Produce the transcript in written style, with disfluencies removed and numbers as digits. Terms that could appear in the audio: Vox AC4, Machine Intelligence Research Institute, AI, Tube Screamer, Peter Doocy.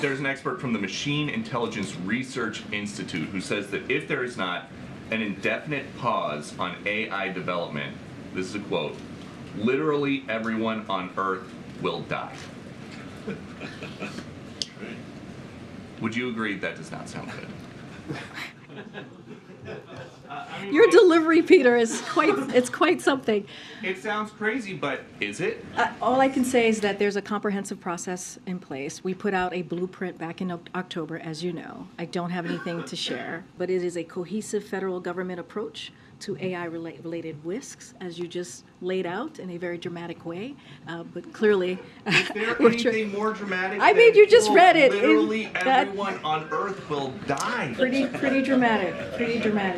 there's an expert from the Machine Intelligence Research Institute who says that if there is not an indefinite pause on AI development, this is a quote, literally everyone on Earth will die. Would you agree that does not sound good? Your delivery, Peter, is quite—it's quite something. It sounds crazy, but is it? All I can say is that there's a comprehensive process in place. We put out a blueprint back in October, as you know. I don't have anything to share, but it is a cohesive federal government approach to AI-related risks, as you just laid out in a very dramatic way, but clearly... Is there anything more dramatic? I mean, you just read it. Literally everyone on Earth will die. Pretty dramatic.